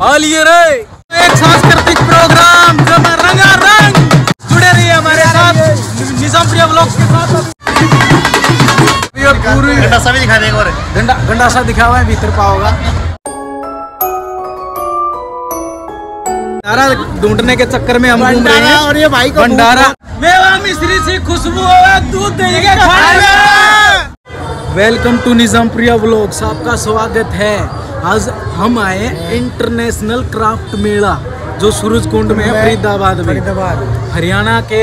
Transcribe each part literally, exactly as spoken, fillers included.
आलिए रे एक सांस्कृतिक प्रोग्राम जब रंगा रंग जुड़े रहिए हमारे साथ निजामप्रिया व्लॉग्स के साथ। पूरी गंडासा भी दिखा देगा और गंडा गंडासा दिखा हुआ है भीतर पाओगा। भंडारा ढूंढने के चक्कर में हम घूम रहे हैं और ये भाई का भंडारा मेवा मिश्री से खुशबू आवे दूध देगा खाने। वेलकम टू निजामप्रिया व्लॉग्स, आपका स्वागत है। आज हम आए इंटरनेशनल क्राफ्ट मेला जो सूरज कुंड में है फरीदाबाद में, हरियाणा के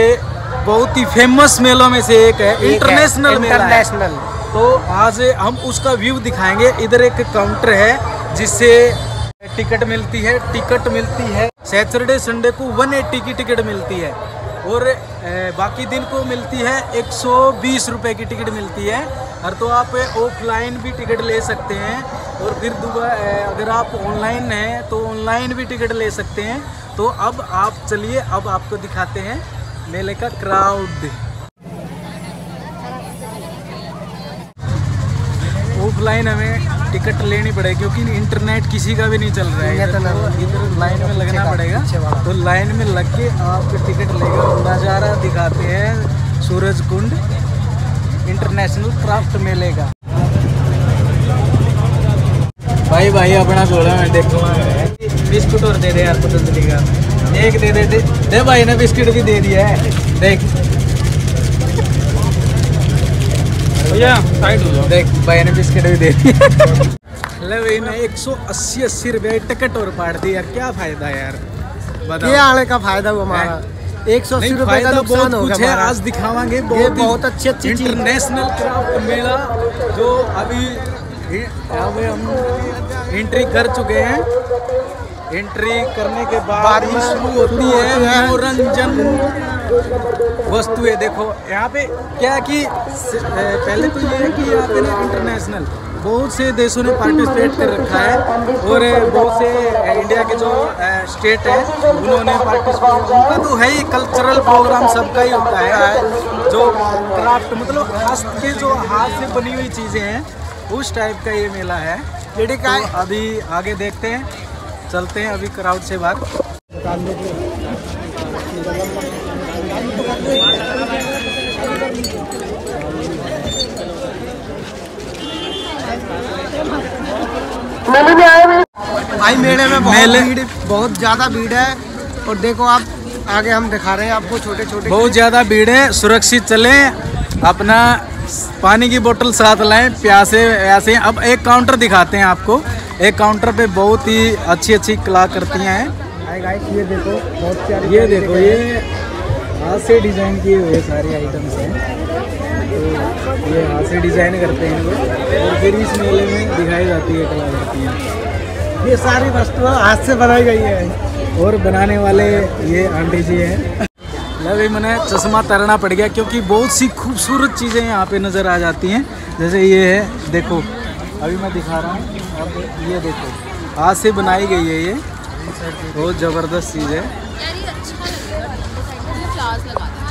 बहुत ही फेमस मेलों में से एक है। इंटरनेशनल मेला है। तो आज हम उसका व्यू दिखाएंगे। इधर एक काउंटर है जिससे टिकट मिलती है, टिकट मिलती है सैटरडे संडे को एक सौ अस्सी की टिकट मिलती है और बाकी दिन को मिलती है एक सौ बीस रुपए की टिकट मिलती है। और तो आप ऑफलाइन भी टिकट ले सकते हैं और फिर दोबारा अगर आप ऑनलाइन हैं तो ऑनलाइन भी टिकट ले सकते हैं। तो अब आप चलिए, अब आपको दिखाते हैं मेले का क्राउड। ऑफलाइन हमें टिकट लेनी पड़ेगी क्योंकि इंटरनेट किसी का भी नहीं चल रहा है। इधर इधर लाइन में लगना पड़ेगा, तो लाइन में लग के आप टिकट लेगा। नज़ारा दिखाते हैं सूरज कुंड इंटरनेशनल क्राफ्ट मेले का। भाई भाई अपना झोला में देखो बिस्कुट और दे दे यार, पतंजलि का एक दे दे दे, दे भाई ने बिस्किट भी दे दिया है। देख भैया साइड हो जाओ, देख भाई ने बिस्किट भी दे दिया। एक सौ अस्सी अस्सी रुपये टिकट और बांट दी यार, क्या फायदा यार बताओ। ये आने का फायदा हुआ हमारा, एक सौ अस्सी रुपये का नुकसान हो गया। आज दिखावांगे बहुत बहुत अच्छी अच्छी इंटरनेशनल क्राफ्ट मेला जो अभी हम एंट्री कर चुके हैं। एंट्री करने के बाद शुरू होती है मनोरंजन वस्तुएं। देखो यहाँ पे क्या है कि पहले तो ये है कि यहाँ पे ना इंटरनेशनल बहुत से देशों ने पार्टिसिपेट कर रखा है और बहुत से इंडिया के जो स्टेट हैं उन्होंने पार्टिसिपेट, उनका तो है ही कल्चरल प्रोग्राम सबका ही होता है। जो क्राफ्ट मतलब हाथ के जो हाथ से बनी हुई चीज़ें हैं उस टाइप का ये मेला है। तो अभी आगे देखते हैं, चलते हैं अभी क्राउड से बाहर। भाई मेले में बहुत भीड़, बहुत ज़्यादा भीड़ है और देखो आप आगे हम दिखा रहे हैं आपको छोटे छोटे। बहुत ज़्यादा भीड़ है, सुरक्षित चलें, अपना पानी की बोतल साथ लाएं, प्यासे ऐसे। अब एक काउंटर दिखाते हैं आपको, एक काउंटर पे बहुत ही अच्छी अच्छी कलाकृतियाँ हैं। ये देखो बहुत प्यारी, ये देखो ये हाथ से डिज़ाइन किए हुए सारे आइटम्स हैं, तो ये हाथ से डिज़ाइन करते हैं इनको और फिर इस मेले में दिखाई जाती है कलाकृतियाँ। ये सारी वस्तुएं हाथ से बनाई गई है और बनाने वाले ये आंटी जी हैं। लव मैंने चश्मा उतारना पड़ गया क्योंकि बहुत सी खूबसूरत चीज़ें यहाँ पे नज़र आ जाती हैं। जैसे ये है देखो, अभी मैं दिखा रहा हूँ, अब ये देखो हाथ से बनाई गई है, ये बहुत ज़बरदस्त चीज़ है।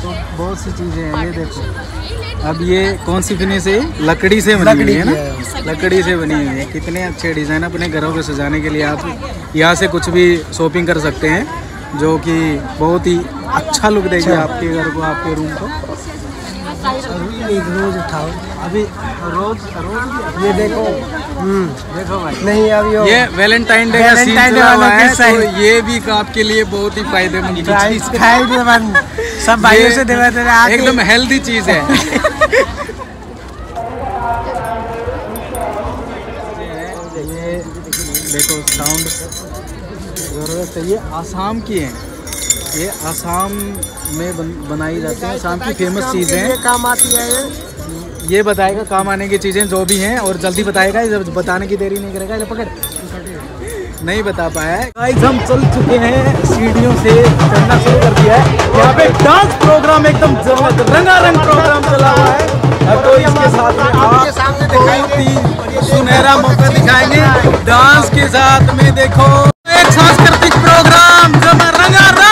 तो बहुत सी चीज़ें हैं, ये देखो। अब ये कौन सी फिनिश है? लकड़ी से बनी हुई है ना, लकड़ी से बनी हुई है। कितने अच्छे डिज़ाइन, अपने घरों को सजाने के लिए आप यहाँ से कुछ भी शॉपिंग कर सकते हैं जो कि बहुत ही अच्छा लुक देगी आपके घर को, आपके रूम को। रोज उठाओ अभी रोज रोज ये देखो देखो भाई नहीं अभी ये वैलेंटाइन डे का सीजन है, तो ये भी आपके लिए बहुत ही फायदेमंद सब भाइयों से देवा तेरा एकदम हेल्दी चीज है। ये देखो साउंड जरूरत है, ये आसाम की है, ये आसाम में बन, बनाई जाती है, आसाम की फेमस चीज़ें काम आती है। ये ये बताएगा काम आने की चीज़ें जो भी हैं और जल्दी बताएगा, जब बताने की देरी नहीं करेगा। ये पकड़ नहीं बता पाया है। गाइस हम चल चुके हैं, सीढ़ियों से चलना शुरू कर दिया है। यहाँ पे डांस प्रोग्राम एकदम जबरदस्त रंगारंग प्रोग्राम चला हुआ है। तो इसके साथ में आप बहुत ही सुनहरा मौका दिखाएंगे डांस के साथ में। देखो एक सांस्कृतिक प्रोग्राम जब रंगारंग